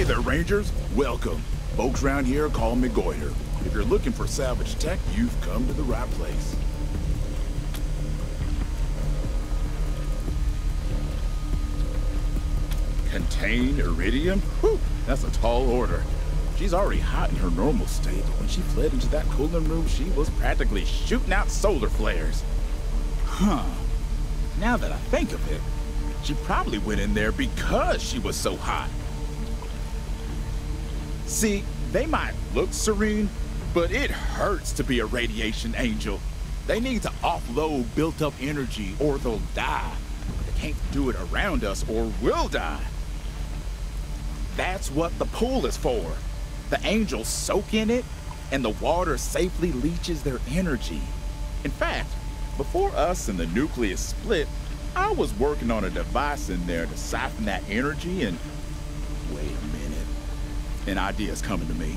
Hey there, Rangers. Welcome. Folks around here call me Goiter. If you're looking for salvage tech, you've come to the right place. Contain Iridium? Whew, that's a tall order. She's already hot in her normal state, but when she fled into that cooling room, she was practically shooting out solar flares. Huh. Now that I think of it, she probably went in there because she was so hot. See, they might look serene, but it hurts to be a radiation angel. They need to offload built-up energy or they'll die. They can't do it around us or we'll die. That's what the pool is for. The angels soak in it, and the water safely leaches their energy. In fact, before us and the nucleus split, I was working on a device in there to siphon that energy and... Wait a minute. An idea's coming to me.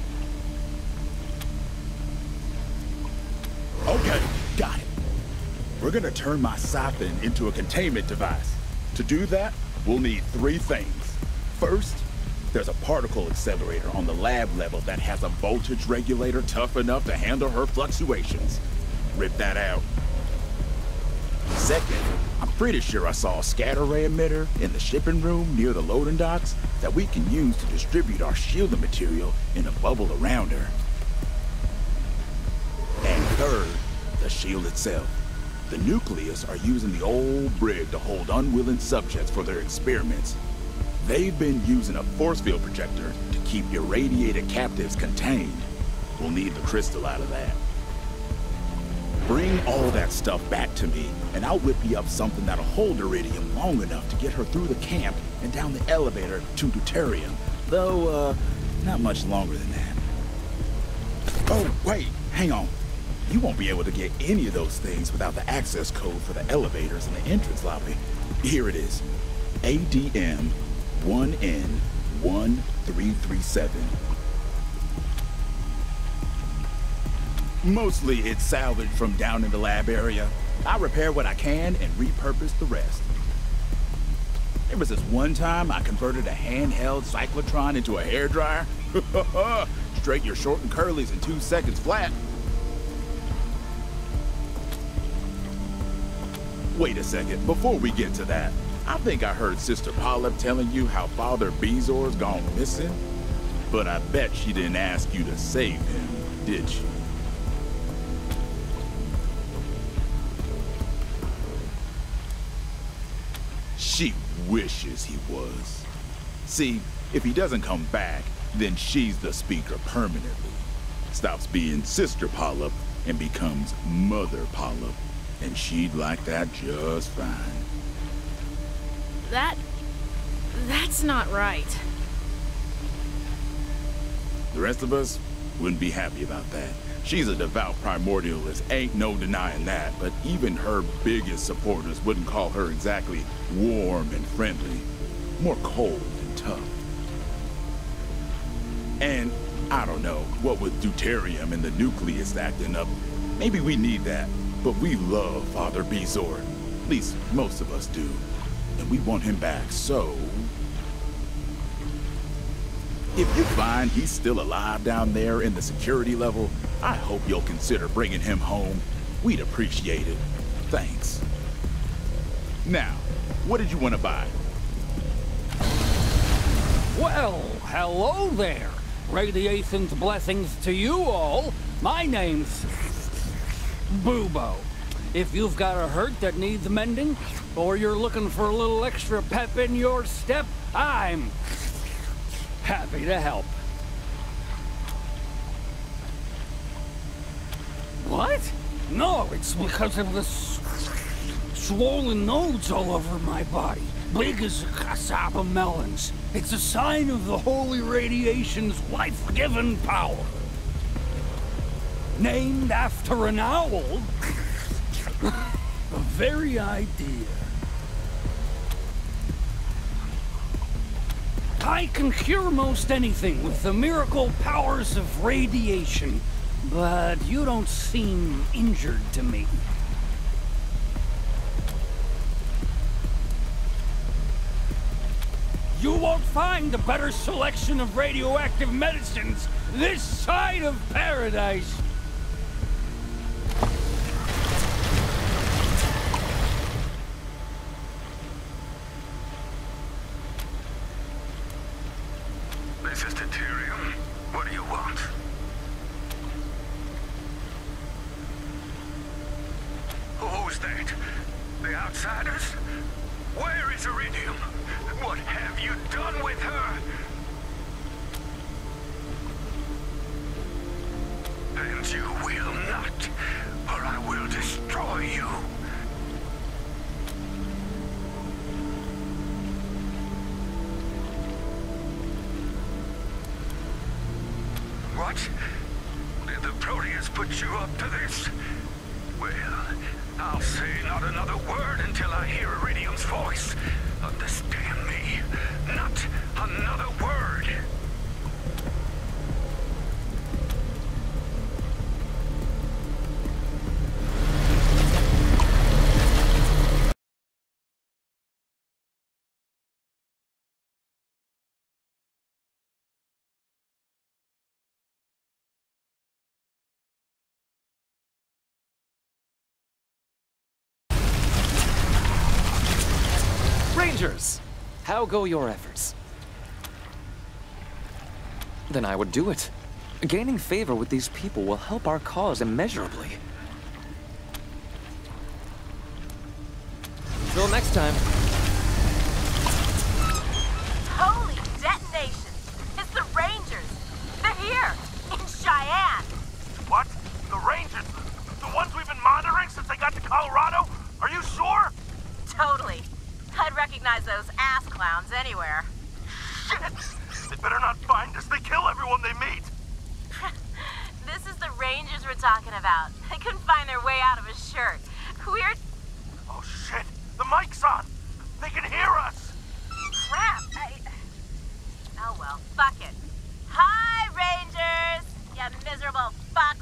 Okay, got it. We're gonna turn my siphon into a containment device. To do that, we'll need three things. First, there's a particle accelerator on the lab level that has a voltage regulator tough enough to handle her fluctuations. Rip that out. Second, I'm pretty sure I saw a scatter ray emitter in the shipping room near the loading docks that we can use to distribute our shielding material in a bubble around her. And third, the shield itself. The nucleus are using the old brig to hold unwilling subjects for their experiments. They've been using a force field projector to keep irradiated captives contained. We'll need the crystal out of that. Bring all that stuff back to me, and I'll whip you up something that'll hold Iridium long enough to get her through the camp and down the elevator to Deuterium. Though, not much longer than that. Oh, wait, hang on. You won't be able to get any of those things without the access code for the elevators in the entrance lobby. Here it is. ADM 1N1337. Mostly it's salvaged from down in the lab area. I repair what I can and repurpose the rest. There was this one time I converted a handheld cyclotron into a hairdryer. Straight your short and curlies in 2 seconds flat. Wait a second, before we get to that, I think I heard Sister Polyp telling you how Father Bezoar's gone missing. But I bet she didn't ask you to save him, did she? She wishes he was. See, if he doesn't come back, then she's the speaker permanently. Stops being Sister Polyp and becomes Mother Polyp. And she'd like that just fine. That's not right. The rest of us wouldn't be happy about that. She's a devout primordialist, ain't no denying that, but even her biggest supporters wouldn't call her exactly warm and friendly. More cold and tough. And, I don't know, what with Deuterium and the nucleus acting up, maybe we need that, but we love Father Bezoar. At least, most of us do. And we want him back, so... If you find he's still alive down there in the security level, I hope you'll consider bringing him home. We'd appreciate it. Thanks. Now, what did you want to buy? Well, hello there. Radiation's blessings to you all. My name's... Boobo. If you've got a hurt that needs mending, or you're looking for a little extra pep in your step, I'm happy to help. What? No, it's because of the swollen nodes all over my body, big as a cassava melons. It's a sign of the holy radiation's life-giving power. Named after an owl. The very idea. I can cure most anything with the miracle powers of radiation, but you don't seem injured to me. You won't find a better selection of radioactive medicines this side of paradise. This is Deuterium. What do you want? Who's that? The outsiders? Where is Iridium? What have you done with her? And you will not, or I will destroy you. What? Did the Proteus put you up to this? Well, I'll say not another word until I hear Iridium's voice. Understand me? Not another word! How go your efforts? Then I would do it. Gaining favor with these people will help our cause immeasurably. Till next time. Holy detonations! It's the Rangers! They're here! In Cheyenne! What? The Rangers? The ones we've been monitoring since they got to Colorado? Are you sure? Totally. I'd recognize those ass clowns anywhere. Shit! They better not find us. They kill everyone they meet. This is the Rangers we're talking about. They couldn't find their way out of a shirt. Weird. Oh shit! The mic's on. They can hear us. Crap! Oh well. Fuck it. Hi, Rangers. You miserable fucks.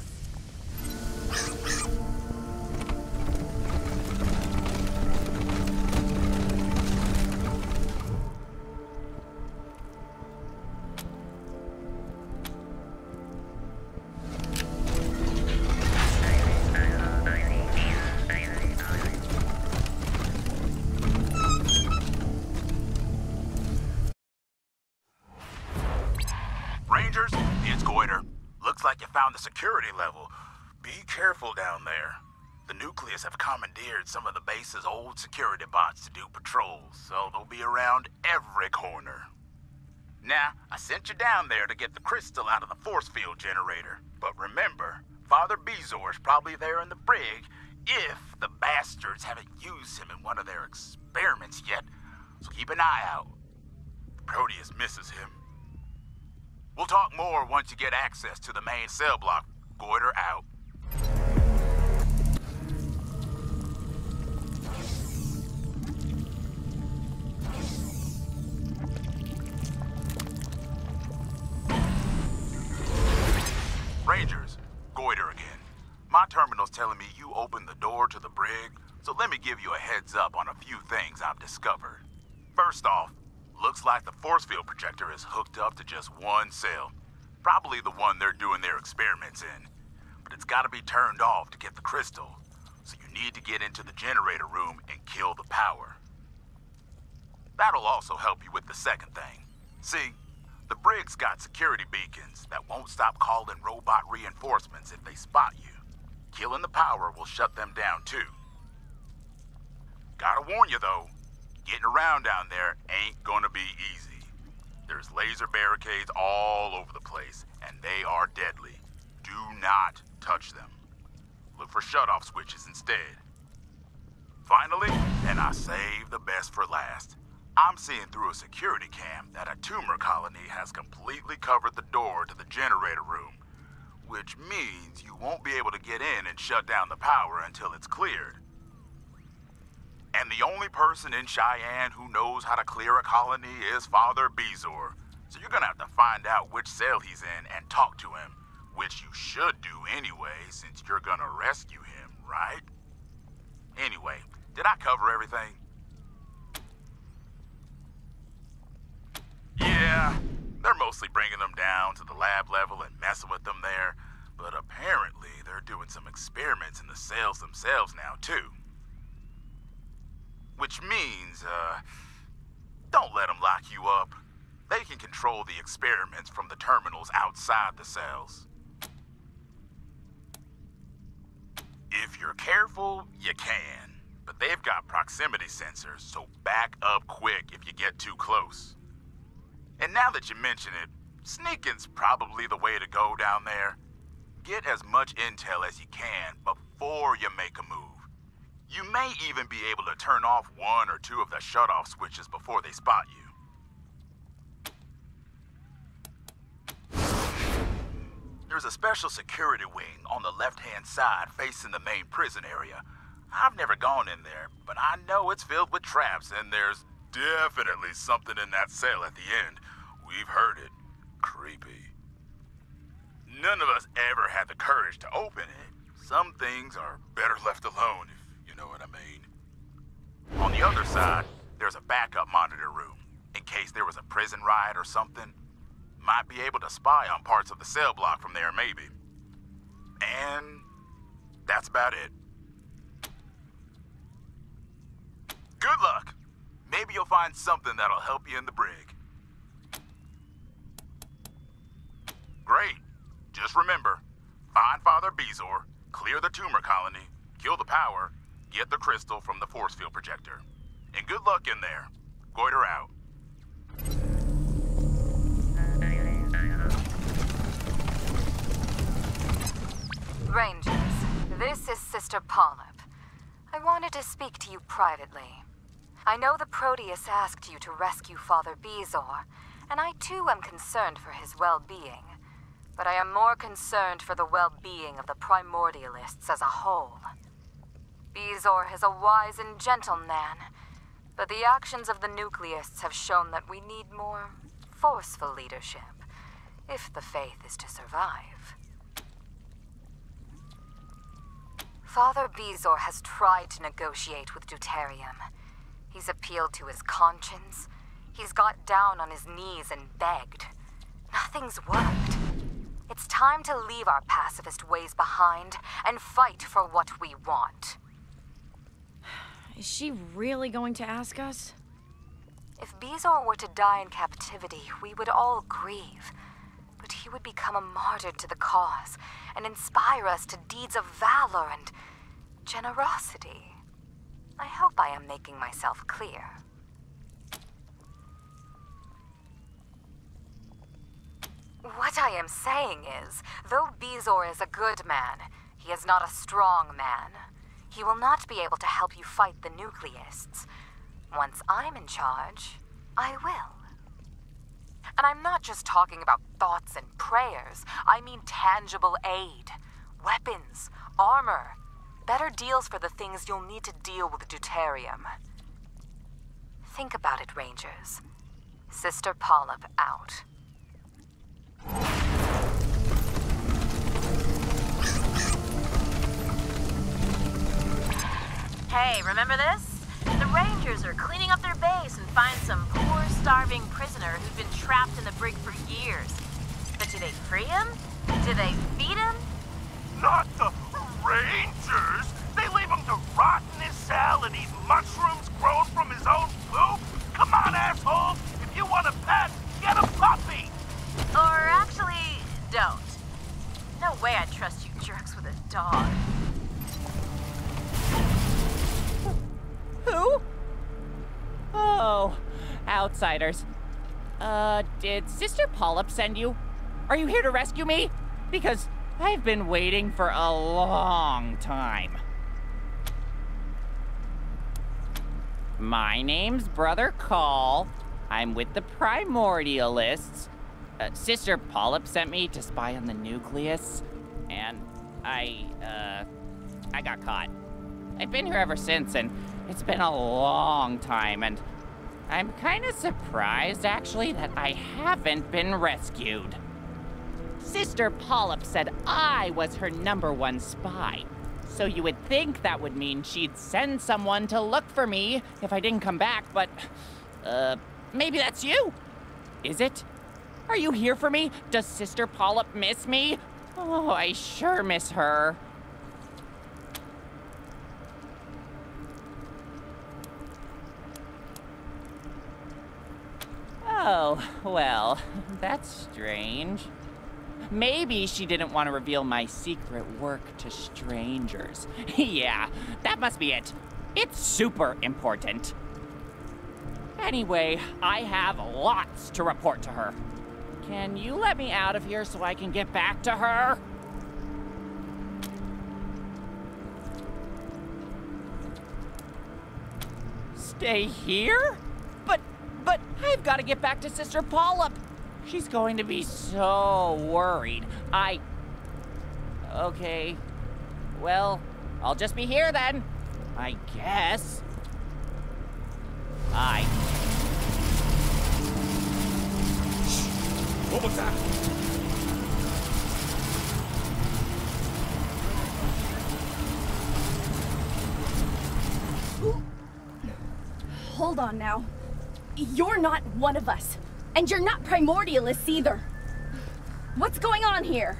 The security level. Be careful down there. The Nucleists have commandeered some of the base's old security bots to do patrols, so they'll be around every corner. Now, I sent you down there to get the crystal out of the force field generator. But remember, Father Bezoar is probably there in the brig if the bastards haven't used him in one of their experiments yet, so keep an eye out. Proteus misses him. We'll talk more once you get access to the main cell block. Goiter out. Rangers, Goiter again. My terminal's telling me you opened the door to the brig, so let me give you a heads up on a few things I've discovered. First off, looks like the force field projector is hooked up to just one cell. Probably the one they're doing their experiments in. But it's gotta be turned off to get the crystal. So you need to get into the generator room and kill the power. That'll also help you with the second thing. See, the brig's got security beacons that won't stop calling robot reinforcements if they spot you. Killing the power will shut them down too. Gotta warn you though. Getting around down there ain't gonna be easy. There's laser barricades all over the place, and they are deadly. Do not touch them. Look for shut-off switches instead. Finally, and I save the best for last, I'm seeing through a security cam that a tumor colony has completely covered the door to the generator room, which means you won't be able to get in and shut down the power until it's cleared. And the only person in Cheyenne who knows how to clear a colony is Father Bezoar. So you're gonna have to find out which cell he's in and talk to him, which you should do anyway, since you're gonna rescue him, right? Anyway, did I cover everything? mostly bringing them down to the lab level and messing with them there, but apparently they're doing some experiments in the cells themselves now too. Which means, don't let them lock you up. They can control the experiments from the terminals outside the cells. If you're careful, you can, but they've got proximity sensors, so back up quick if you get too close. And now that you mention it, sneaking's probably the way to go down there. Get as much intel as you can before you make a move. You may even be able to turn off one or two of the shut-off switches before they spot you. There's a special security wing on the left-hand side facing the main prison area. I've never gone in there, but I know it's filled with traps, and there's definitely something in that cell at the end. We've heard it. Creepy. None of us ever had the courage to open it. Some things are better left alone, if you know what I mean. On the other side, there's a backup monitor room, in case there was a prison riot or something. Might be able to spy on parts of the cell block from there, maybe. And that's about it. Good luck. Maybe you'll find something that'll help you in the brig. Great. Just remember, find Father Bezoar, clear the tumor colony, kill the power, get the crystal from the force field projector. And good luck in there. Goiter out. Rangers, this is Sister Polyp. I wanted to speak to you privately. I know the Proteus asked you to rescue Father Bezoar, and I too am concerned for his well-being. But I am more concerned for the well-being of the Primordialists as a whole. Bezoar is a wise and gentle man, but the actions of the Nucleists have shown that we need more forceful leadership, if the faith is to survive. Father Bezoar has tried to negotiate with Deuterium. He's appealed to his conscience. He's got down on his knees and begged. Nothing's worked. It's time to leave our pacifist ways behind and fight for what we want. Is she really going to ask us? If Bezoar were to die in captivity, we would all grieve. But he would become a martyr to the cause and inspire us to deeds of valor and generosity. I hope I am making myself clear. What I am saying is, though Bezoar is a good man, he is not a strong man. He will not be able to help you fight the Nucleists. Once I'm in charge, I will. And I'm not just talking about thoughts and prayers. I mean tangible aid. Weapons, armor, better deals for the things you'll need to deal with Deuterium. Think about it, Rangers. Sister Polyp out. Hey, remember this? The Rangers are cleaning up their base and find some poor, starving prisoner who's been trapped in the brig for years. But do they free him? Do they feed him? Not the Rangers! They leave him to rot in his cell and eat mushrooms grown from his own poop? Come on, assholes! If you want a pet, get a puppy! Or actually, don't. No way I'd trust you jerks with a dog. Who? Oh, outsiders. Did Sister Polyp send you? Are you here to rescue me? Because I've been waiting for a long time. My name's Brother Call. I'm with the Primordialists. Sister Polyp sent me to spy on the Nucleists, and I got caught. I've been here ever since, and it's been a long time, and I'm kind of surprised, actually, that I haven't been rescued. Sister Polyp said I was her #1 spy, so you would think that would mean she'd send someone to look for me if I didn't come back, but maybe that's you. Is it? Are you here for me? Does Sister Polyp miss me? Oh, I sure miss her. Oh, well, that's strange. Maybe she didn't want to reveal my secret work to strangers. Yeah, that must be it. It's super important. Anyway, I have lots to report to her. Can you let me out of here so I can get back to her? Stay here? But I've got to get back to Sister Polyp. She's going to be so worried. Okay. Well, I'll just be here then, I guess. Shh. What was that? Ooh. Hold on now. You're not one of us. And you're not Primordialists either. What's going on here?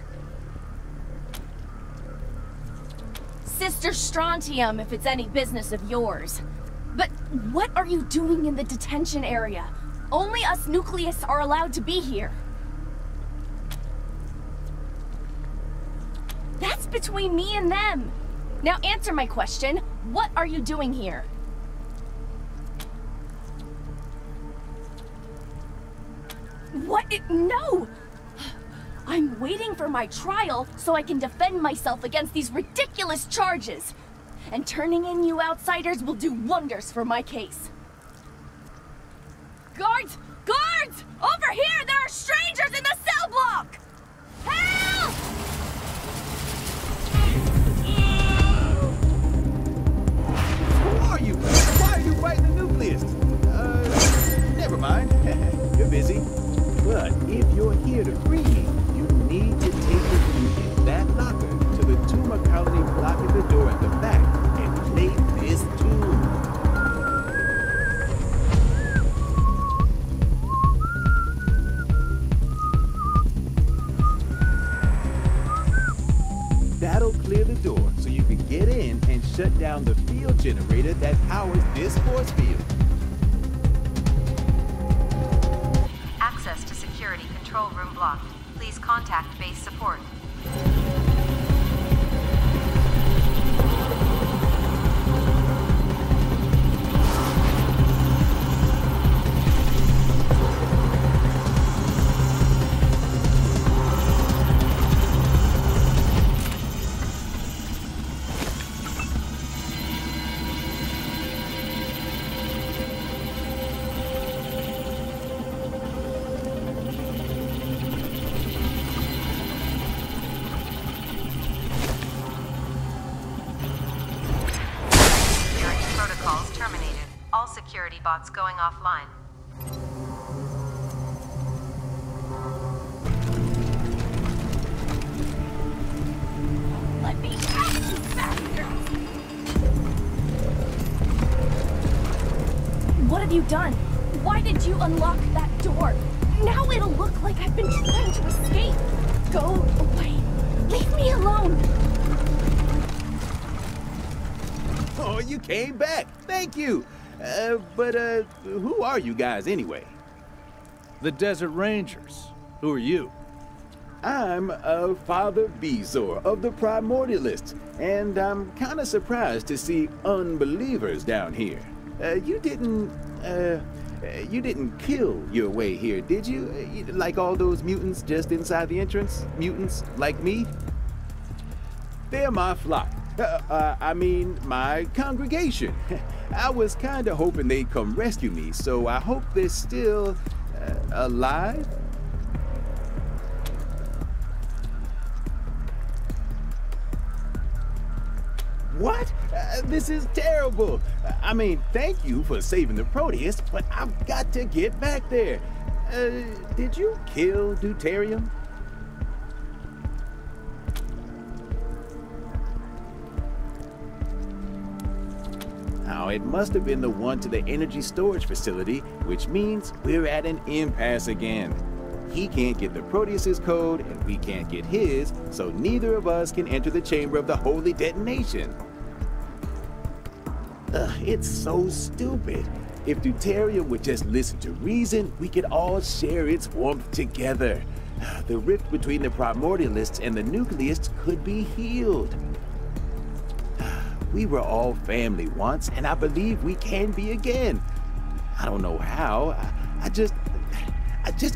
Sister Strontium, if it's any business of yours. But what are you doing in the detention area? Only us Nucleists are allowed to be here. That's between me and them. Now answer my question. What are you doing here? No! I'm waiting for my trial so I can defend myself against these ridiculous charges. And turning in you outsiders will do wonders for my case. Guards! Guards! Over here! There are strangers in the cell block! Help! Who are you? Why are you fighting the Nucleists? Never mind. You're busy. But if you're here to free me, you need to take with you in that locker to the tumor colony blocking the door at the back and play this tune. That'll clear the door so you can get in and shut down the field generator that powers this force field. Control room blocked. Please contact base support. Bots going offline. Let me out, you bastard! What have you done? Why did you unlock that door? Now it'll look like I've been trying to escape. Go away. Leave me alone. Oh, you came back. Thank you. But who are you guys anyway? The Desert Rangers. Who are you? I'm Father Bezoar of the Primordialists, and I'm kind of surprised to see unbelievers down here. You didn't kill your way here, did you? Like all those mutants just inside the entrance? Mutants like me? They're my flock. I mean, my congregation. I was kind of hoping they'd come rescue me, so I hope they're still alive. What? This is terrible. I mean, thank you for saving the Proteus, but I've got to get back there. Did you kill Deuterium? Now, it must have been the one to the energy storage facility, which means we're at an impasse again. He can't get the Proteus's code, and we can't get his, so neither of us can enter the chamber of the holy detonation. Ugh, it's so stupid. If Deuterium would just listen to reason, we could all share its warmth together. The rift between the Primordialists and the Nucleists could be healed. We were all family once, and I believe we can be again. I don't know how. I just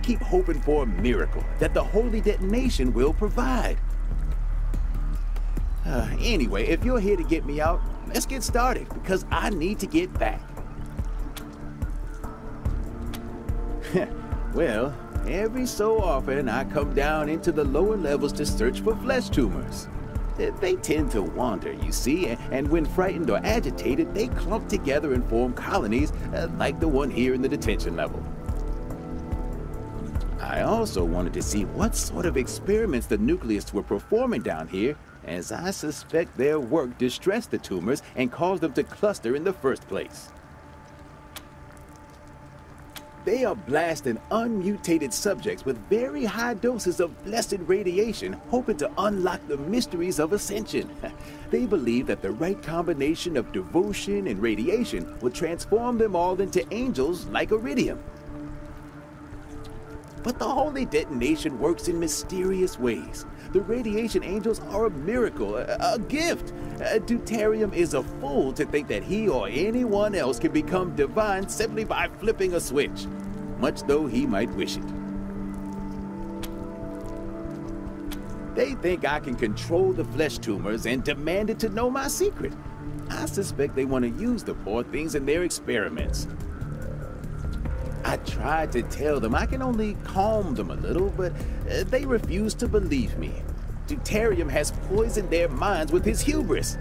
keep hoping for a miracle that the holy detonation will provide. Anyway, if you're here to get me out, let's get started, because I need to get back. Well, every so often I come down into the lower levels to search for flesh tumors. They tend to wander, you see, and when frightened or agitated, they clump together and form colonies like the one here in the detention level. I also wanted to see what sort of experiments the Nucleists were performing down here, as I suspect their work distressed the tumors and caused them to cluster in the first place. They are blasting unmutated subjects with very high doses of blessed radiation, hoping to unlock the mysteries of ascension. They believe that the right combination of devotion and radiation will transform them all into angels like Iridium. But the holy detonation works in mysterious ways. The radiation angels are a miracle, a gift. Deuterium is a fool to think that he or anyone else can become divine simply by flipping a switch, much though he might wish it. They think I can control the flesh tumors and demanded to know my secret. I suspect they want to use the poor things in their experiments. I tried to tell them I can only calm them a little, but they refuse to believe me. Deuterium has poisoned their minds with his hubris.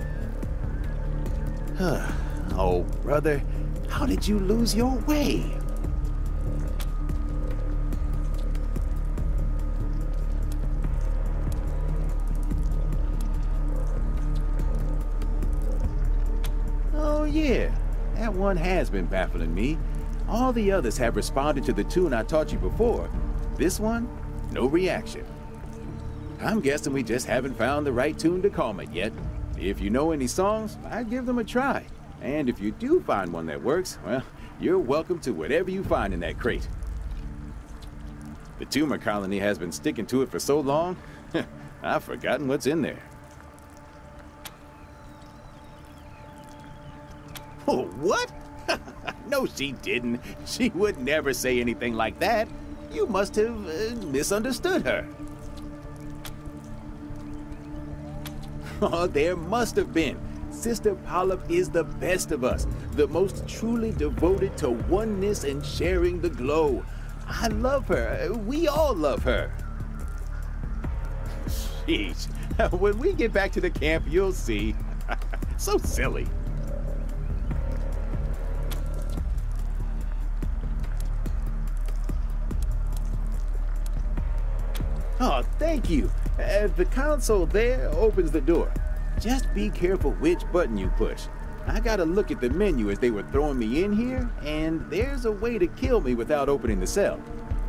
Oh, brother, how did you lose your way? Oh yeah, that one has been baffling me. All the others have responded to the tune I taught you before. This one, no reaction. I'm guessing we just haven't found the right tune to calm it yet. If you know any songs, I'd give them a try. And if you do find one that works, well, you're welcome to whatever you find in that crate. The tumor colony has been sticking to it for so long, I've forgotten what's in there. Oh, what? No, she didn't. She would never say anything like that. You must have misunderstood her. Oh, there must have been. Sister Polyp is the best of us, the most truly devoted to oneness and sharing the glow. I love her. We all love her. Sheesh. When we get back to the camp, you'll see. So silly. Oh, thank you. The console there opens the door. Just be careful which button you push. I got to look at the menu as they were throwing me in here, and there's a way to kill me without opening the cell.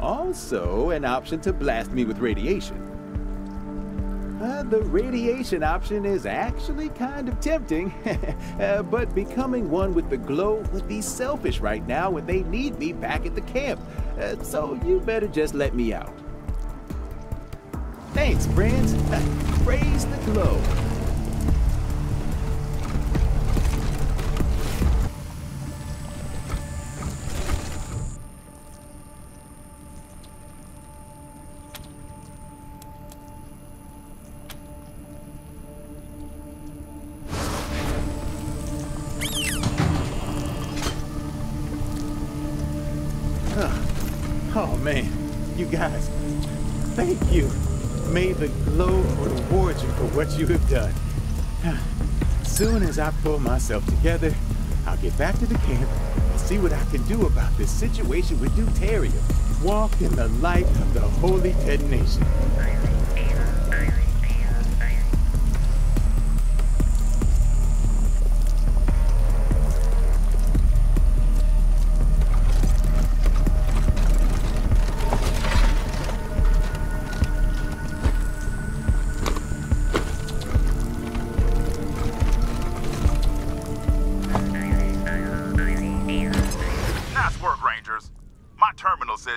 Also, an option to blast me with radiation. The radiation option is actually kind of tempting, but becoming one with the glow would be selfish right now when they need me back at the camp. So you better just let me out. Thanks, friends. Praise the glow. Oh, man. You guys, thank you. May the glow reward you for what you have done. Soon as I pull myself together, I'll get back to the camp and see what I can do about this situation with Deuterium. Walk in the light of the holy detonation.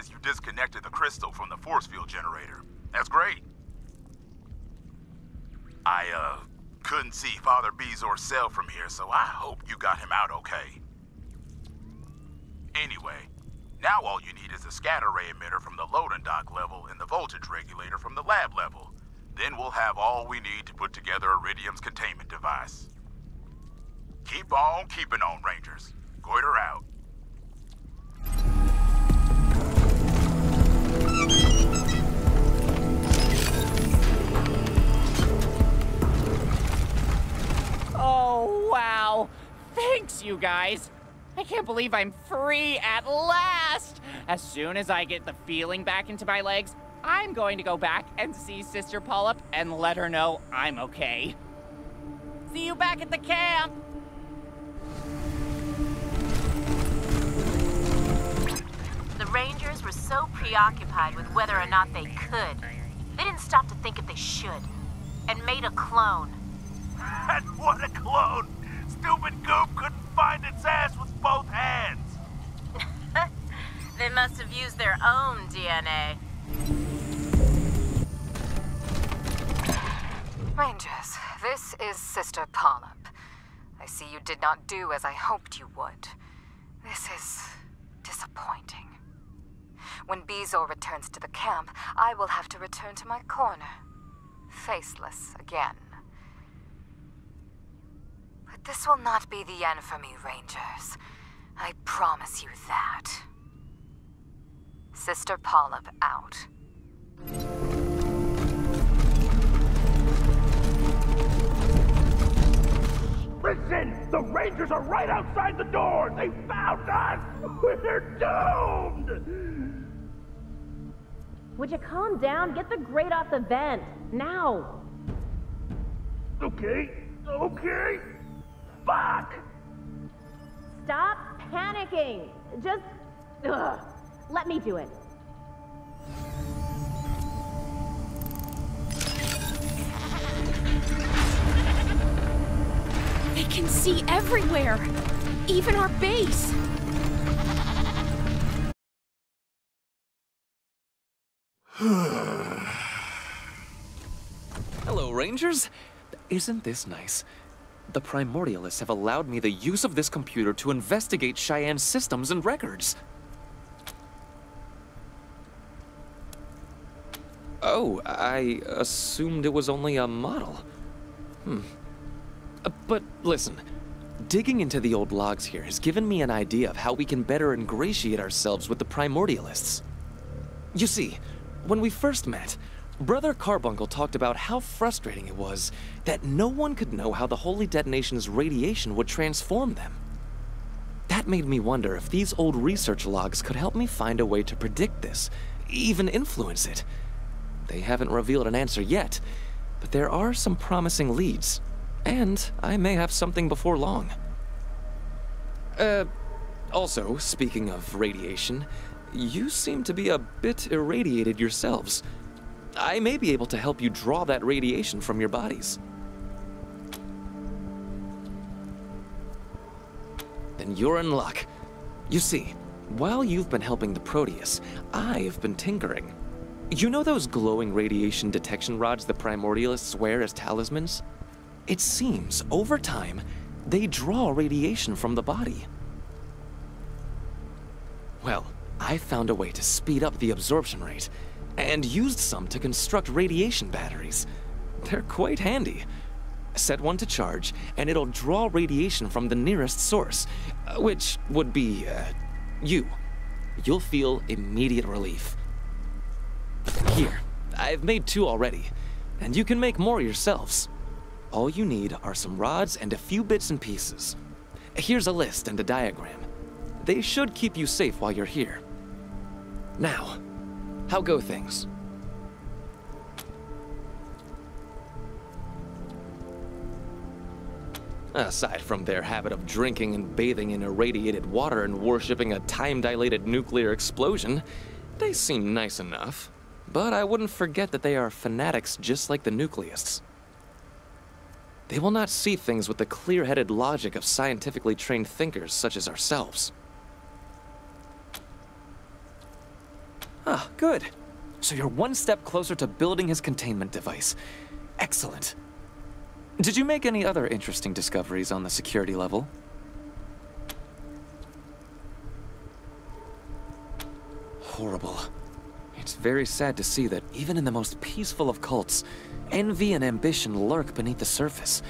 you disconnected the crystal from the force field generator. That's great. I couldn't see Father Bezoar's cell from here, so I hope you got him out okay. Anyway, now all you need is a scatter ray emitter from the loading dock level and the voltage regulator from the lab level. Then we'll have all we need to put together Iridium's containment device. Keep on keeping on, Rangers. Goiter out. Oh, wow. Thanks, you guys. I can't believe I'm free at last. As soon as I get the feeling back into my legs, I'm going to go back and see Sister Polyp and let her know I'm okay. See you back at the camp. The Rangers were so preoccupied with whether or not they could, they didn't stop to think if they should, and made a clone. And what a clone! Stupid goop couldn't find its ass with both hands! They must have used their own DNA. Rangers, this is Sister Polyp. I see you did not do as I hoped you would. This is disappointing. When Bezoar returns to the camp, I will have to return to my corner, faceless again. But this will not be the end for me, Rangers. I promise you that. Sister Polyp out. Listen! The Rangers are right outside the door! They found us! We're doomed! Would you calm down? Get the grate off the vent! Now! Okay, okay! Fuck! Stop panicking! Just... Ugh. Let me do it. They can see everywhere, even our base. Hello, Rangers. Isn't this nice? The Primordialists have allowed me the use of this computer to investigate Cheyenne's systems and records. Oh, I assumed it was only a model. But listen, digging into the old logs here has given me an idea of how we can better ingratiate ourselves with the Primordialists. You see, when we first met, Brother Carbuncle talked about how frustrating it was that no one could know how the Holy Detonation's radiation would transform them. That made me wonder if these old research logs could help me find a way to predict this, even influence it. They haven't revealed an answer yet, but there are some promising leads, and I may have something before long. Also, speaking of radiation, you seem to be a bit irradiated yourselves. I may be able to help you draw that radiation from your bodies. Then you're in luck. You see, while you've been helping the Proteus, I've been tinkering. You know those glowing radiation detection rods the Primordialists wear as talismans? It seems, over time, they draw radiation from the body. Well, I found a way to speed up the absorption rate, and used some to construct radiation batteries. They're quite handy. Set one to charge, and it'll draw radiation from the nearest source, which would be, you. You'll feel immediate relief. Here, I've made 2 already, and you can make more yourselves. All you need are some rods and a few bits and pieces. Here's a list and a diagram. They should keep you safe while you're here. Now, how go things? Aside from their habit of drinking and bathing in irradiated water and worshipping a time-dilated nuclear explosion, they seem nice enough. But I wouldn't forget that they are fanatics just like the Nucleists. They will not see things with the clear-headed logic of scientifically trained thinkers such as ourselves. Ah, good. So you're one step closer to building his containment device. Excellent. Did you make any other interesting discoveries on the security level? Horrible. It's very sad to see that even in the most peaceful of cults, envy and ambition lurk beneath the surface.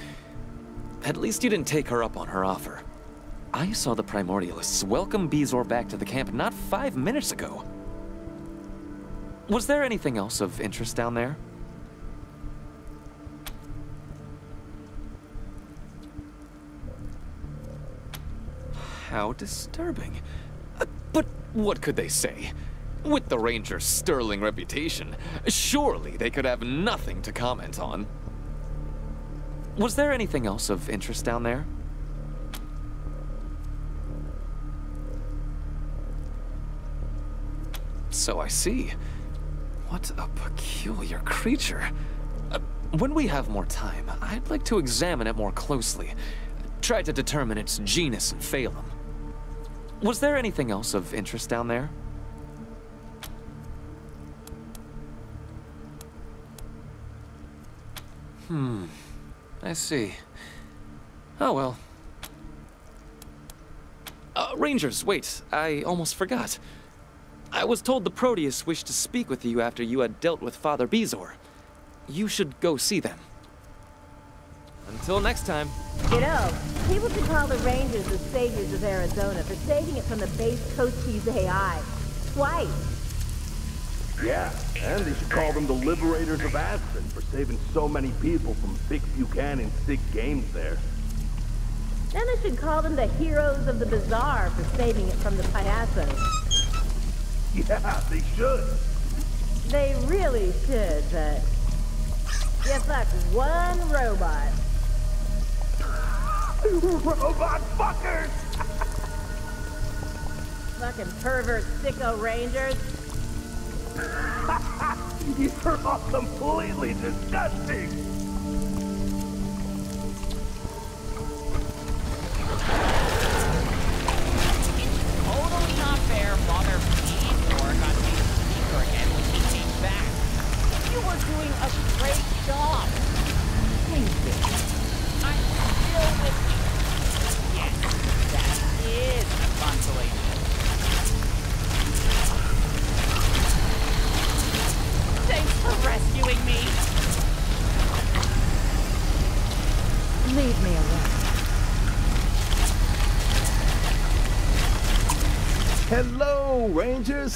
At least you didn't take her up on her offer. I saw the Primordialists welcome Bezoar back to the camp not 5 minutes ago. Was there anything else of interest down there? How disturbing. But what could they say? With the Ranger's sterling reputation, surely they could have nothing to comment on. Was there anything else of interest down there? So I see. What a peculiar creature. When we have more time, I'd like to examine it more closely. Try to determine its genus and phylum. Was there anything else of interest down there? I see. Oh well. Rangers, wait. I almost forgot. I was told the Proteus wished to speak with you after you had dealt with Father Bezoar. You should go see them. Until next time. You know, people should call the Rangers the saviors of Arizona for saving it from the base Cochise AI. Twice. Yeah, and they should call them the liberators of Aspen for saving so many people from Vic Buchanan's sick games there. Then they should call them the heroes of the bazaar for saving it from the payasos. Yeah, they should. They really should, but you fuck one robot. Robot fuckers! Fucking pervert sicko Rangers. You're all completely disgusting! That's totally not fair, Father. You were doing a great job. Please do. I'm still with you. Yes, that is a consolation. Thanks for rescuing me. Leave me alone. Hello, Rangers.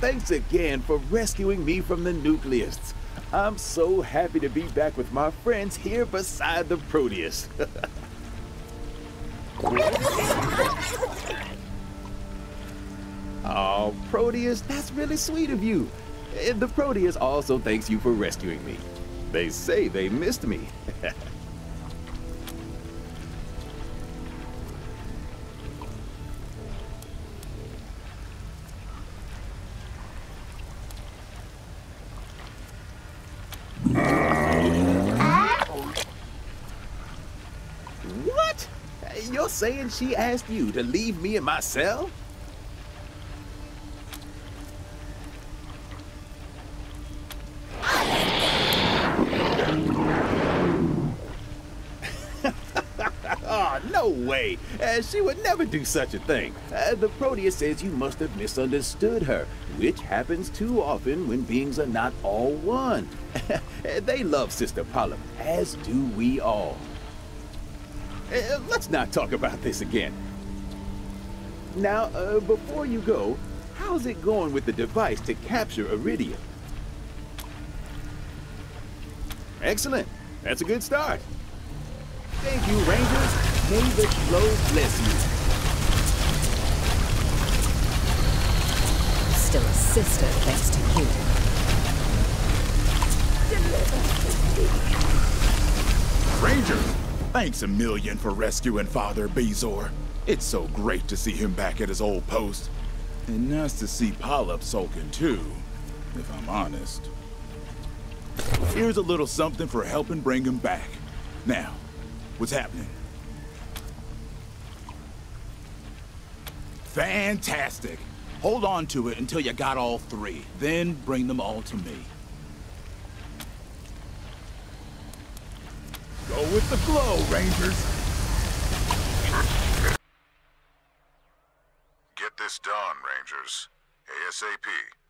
Thanks again for rescuing me from the Nucleists. I'm so happy to be back with my friends here beside the Proteus. Oh, Proteus, that's really sweet of you. And the Proteus also thanks you for rescuing me. They say they missed me. What? You're saying she asked you to leave me in my cell? Oh, no way. She would never do such a thing. The Proteus says you must have misunderstood her, which happens too often when beings are not all one. They love Sister Polyp, as do we all. Let's not talk about this again. Now, before you go, how's it going with the device to capture Iridium? Excellent. That's a good start. Thank you, Rangers. May the glow bless you. Still a sister thanks to you. Rangers, thanks a million for rescuing Father Bezoar. It's so great to see him back at his old post. And nice to see Polyp sulking too, if I'm honest. Here's a little something for helping bring him back. Now, what's happening? Fantastic! Hold on to it until you got all three. Then bring them all to me. Go with the flow, Rangers. Get this done, Rangers. ASAP.